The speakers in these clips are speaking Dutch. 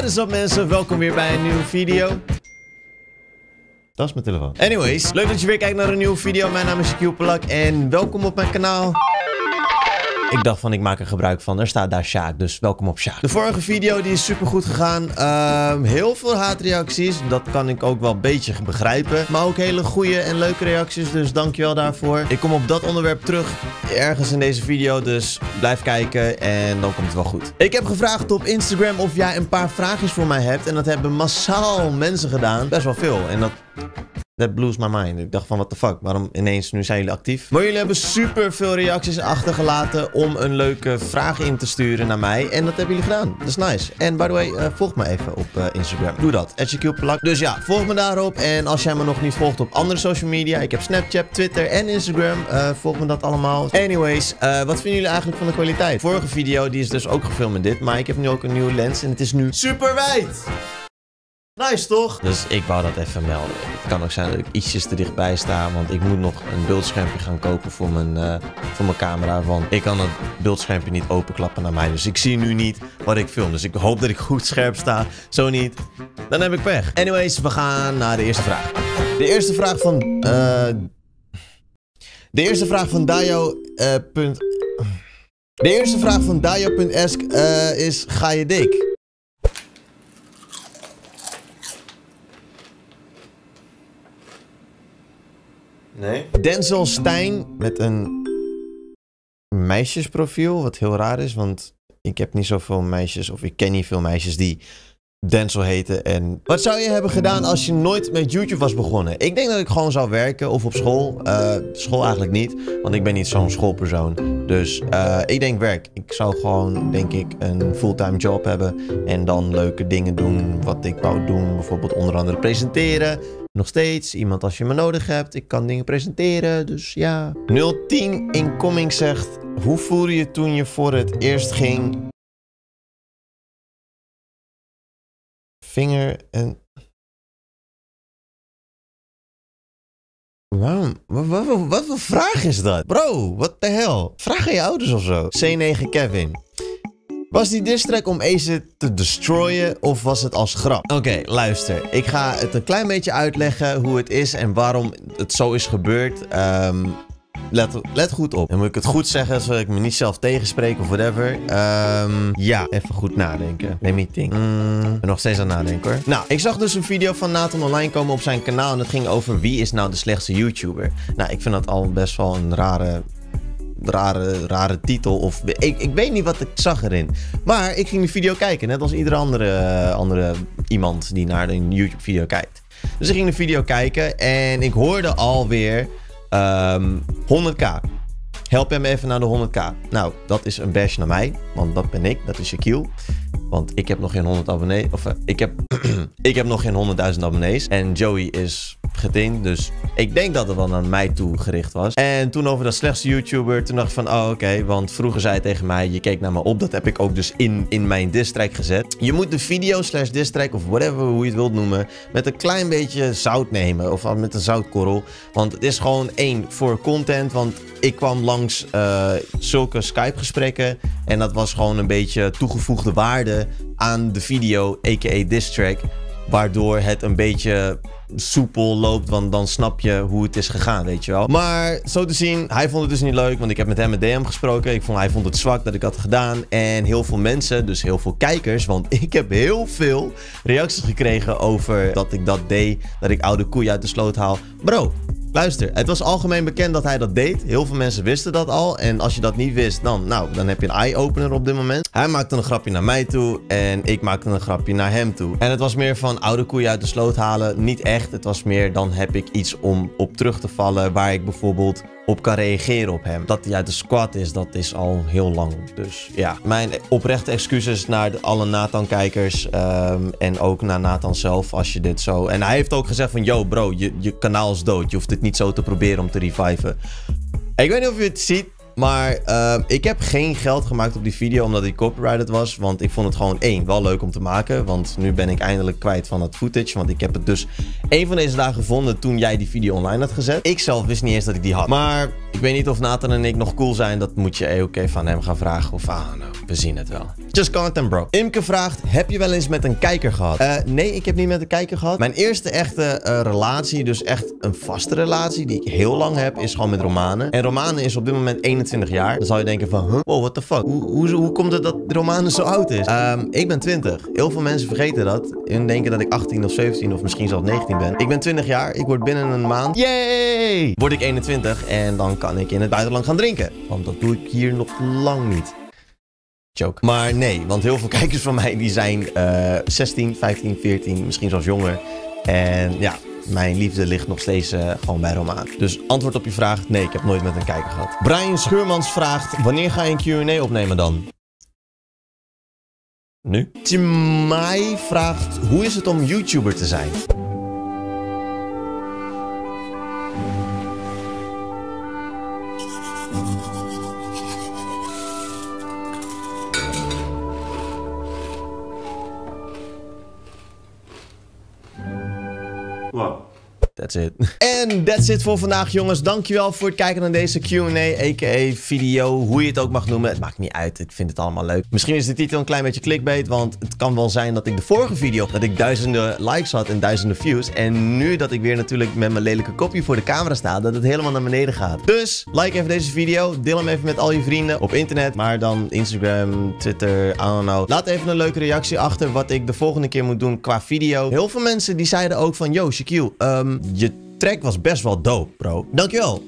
Wat is up mensen, welkom weer bij een nieuwe video. Dat is mijn telefoon. Anyways, leuk dat je weer kijkt naar een nieuwe video. Mijn naam is Shaquille Polak en welkom op mijn kanaal. Ik dacht van, ik maak er gebruik van. Er staat daar Sjaak, dus welkom op Sjaak. De vorige video die is super goed gegaan. Heel veel haatreacties. Dat kan ik ook wel een beetje begrijpen. Maar ook hele goede en leuke reacties, dus dankjewel daarvoor. Ik kom op dat onderwerp terug ergens in deze video, dus blijf kijken en dan komt het wel goed. Ik heb gevraagd op Instagram of jij een paar vraagjes voor mij hebt. En dat hebben massaal mensen gedaan. Best wel veel. En dat... that blows my mind. Ik dacht van, what the fuck? Waarom ineens nu zijn jullie actief? Maar jullie hebben super veel reacties achtergelaten om een leuke vraag in te sturen naar mij. En dat hebben jullie gedaan. Dat is nice. En by the way, volg me even op Instagram. Doe dat. @ShaquillePolak. Dus ja, volg me daarop. En als jij me nog niet volgt op andere social media. Ik heb Snapchat, Twitter en Instagram. Volg me dat allemaal. Anyways, wat vinden jullie eigenlijk van de kwaliteit? Vorige video, die is dus ook gefilmd met dit. Maar ik heb nu ook een nieuwe lens. En het is nu super wijd. Nice toch? Dus ik wou dat even melden. Het kan ook zijn dat ik ietsjes te dichtbij sta, want ik moet nog een beeldschermpje gaan kopen voor mijn camera. Want ik kan het beeldschermpje niet openklappen naar mij, dus ik zie nu niet wat ik film. Dus ik hoop dat ik goed scherp sta. Zo niet, dan heb ik pech. Anyways, we gaan naar de eerste vraag. De eerste vraag van... De eerste vraag van Dayo.ask is, ga je dik? Nee. Denzel Stijn met een meisjesprofiel, wat heel raar is, want ik heb niet zoveel meisjes, of ik ken niet veel meisjes die Denzel heten. En wat zou je hebben gedaan als je nooit met YouTube was begonnen? Ik denk dat ik gewoon zou werken, of op school. School eigenlijk niet, want ik ben niet zo'n schoolpersoon. Dus ik denk werk. Ik zou gewoon, denk ik, een fulltime job hebben en dan leuke dingen doen wat ik wou doen. Bijvoorbeeld onder andere presenteren. Nog steeds, iemand als je me nodig hebt. Ik kan dingen presenteren, dus ja. 010 Incoming zegt, hoe voelde je toen je voor het eerst ging... vinger en... Waarom? Wat voor vraag is dat? Bro, what the hell? Vraag aan je ouders of zo. C9 Kevin. Was die diss track om Ace te destroyen of was het als grap? Oké, luister. Ik ga het een klein beetje uitleggen hoe het is en waarom het zo is gebeurd. Let goed op. En moet ik het goed zeggen, zodat ik me niet zelf tegenspreek of whatever. Ja, even goed nadenken. Let me think. Ik ben nog steeds aan het nadenken hoor. Nou, ik zag dus een video van Nathan online komen op zijn kanaal. En het ging over wie is nou de slechtste YouTuber. Nou, ik vind dat al best wel een rare titel of... Ik weet niet wat ik zag erin. Maar ik ging die video kijken. Net als iedere andere iemand die naar een YouTube video kijkt. Dus ik ging de video kijken en ik hoorde alweer 100k. Help hem even naar de 100k. Nou, dat is een bash naar mij. Want dat ben ik. Dat is Shaquille. Want ik heb nog geen 100 abonnees. Of ik heb nog geen 100.000 abonnees. En Joey is getint. Dus ik denk dat het wel naar mij toe gericht was. En toen over dat slechtste YouTuber. Toen dacht ik van, oh oké. Want vroeger zei hij tegen mij, je keek naar me op. Dat heb ik ook dus in mijn diss track gezet. Je moet de video / diss track of whatever, hoe je het wilt noemen, met een klein beetje zout nemen. Of met een zoutkorrel. Want het is gewoon één voor content. Want ik kwam langs zulke Skype gesprekken. En dat was gewoon een beetje toegevoegde waarde aan de video, a.k.a. diss track, waardoor het een beetje soepel loopt, want dan snap je hoe het is gegaan, weet je wel. Maar zo te zien, hij vond het dus niet leuk, want ik heb met hem een DM gesproken. Hij vond het zwak dat ik had gedaan en heel veel mensen, dus heel veel kijkers, want ik heb heel veel reacties gekregen over dat ik dat deed, dat ik oude koeien uit de sloot haal. Bro, luister, het was algemeen bekend dat hij dat deed. Heel veel mensen wisten dat al. En als je dat niet wist, dan heb je een eye-opener op dit moment. Hij maakte een grapje naar mij toe en ik maakte een grapje naar hem toe. En het was meer van oude koeien uit de sloot halen. Niet echt, het was meer dan heb ik iets om op terug te vallen waar ik bijvoorbeeld op kan reageren op hem. Dat hij uit de squad is, dat is al heel lang. Dus ja, mijn oprechte excuses naar alle Nathan-kijkers en ook naar Nathan zelf als je dit zo... En hij heeft ook gezegd van, yo bro, je kanaal is dood. Je hoeft het niet zo te proberen om te reviven. Ik weet niet of je het ziet, maar ik heb geen geld gemaakt op die video omdat die copyrighted was. Want ik vond het gewoon wel leuk om te maken. Want nu ben ik eindelijk kwijt van dat footage. Want ik heb het dus één van deze dagen gevonden toen jij die video online had gezet. Ik zelf wist niet eens dat ik die had. Maar Ik weet niet of Nathan en ik nog cool zijn. Dat moet je EOK van hem gaan vragen. Of we zien het wel. Just content, bro. Imke vraagt, heb je wel eens met een kijker gehad? Nee, ik heb niet met een kijker gehad. Mijn eerste echte relatie, dus echt een vaste relatie die ik heel lang heb, is gewoon met Romanen. En Romanen is op dit moment 21 jaar. Dan zou je denken van, huh? Wow, what the fuck? Hoe komt het dat Romanen zo oud is? Ik ben 20. Heel veel mensen vergeten dat. En denken dat ik 18 of 17 of misschien zelfs 19 ben. Ik ben 20 jaar. Ik word binnen een maand. Yay! Word ik 21 en dan kan ik in het buitenland gaan drinken. Want dat doe ik hier nog lang niet. Joke. Maar nee, want heel veel kijkers van mij die zijn 16, 15, 14, misschien zelfs jonger. En ja, mijn liefde ligt nog steeds gewoon bij Romaan. Dus antwoord op je vraag, nee, ik heb nooit met een kijker gehad. Brian Schuermans vraagt, wanneer ga je een Q&A opnemen dan? Nu? Timai vraagt, hoe is het om YouTuber te zijn? That's it. En that's it voor vandaag, jongens. Dankjewel voor het kijken naar deze Q&A, a.k.a. video, hoe je het ook mag noemen. Het maakt niet uit, ik vind het allemaal leuk. Misschien is de titel een klein beetje clickbait, want het kan wel zijn dat ik de vorige video, dat ik duizenden likes had en duizenden views. En nu dat ik weer natuurlijk met mijn lelijke kopje voor de camera sta, dat het helemaal naar beneden gaat. Dus, like even deze video, deel hem even met al je vrienden op internet, maar dan Instagram, Twitter, I don't know. Laat even een leuke reactie achter wat ik de volgende keer moet doen qua video. Heel veel mensen die zeiden ook van, yo, Shaquille, je track was best wel dope, bro. Dankjewel.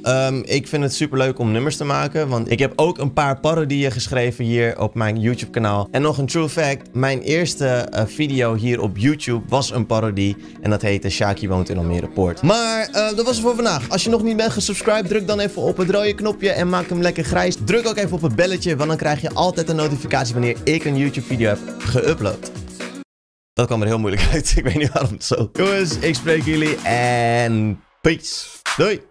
Ik vind het super leuk om nummers te maken, want ik heb ook een paar parodieën geschreven hier op mijn YouTube kanaal. En nog een true fact, mijn eerste video hier op YouTube was een parodie en dat heette Shaki woont in Almere Poort. Maar dat was het voor vandaag. Als je nog niet bent gesubscribed, druk dan even op het rode knopje en maak hem lekker grijs. Druk ook even op het belletje, want dan krijg je altijd een notificatie wanneer ik een YouTube video heb geüpload. Dat kwam er heel moeilijk uit. Ik weet niet waarom het zo. Jongens, ik spreek jullie en peace. Doei.